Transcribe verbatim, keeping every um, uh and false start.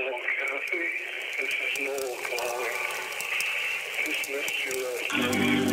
This is no glory. Dismissed you as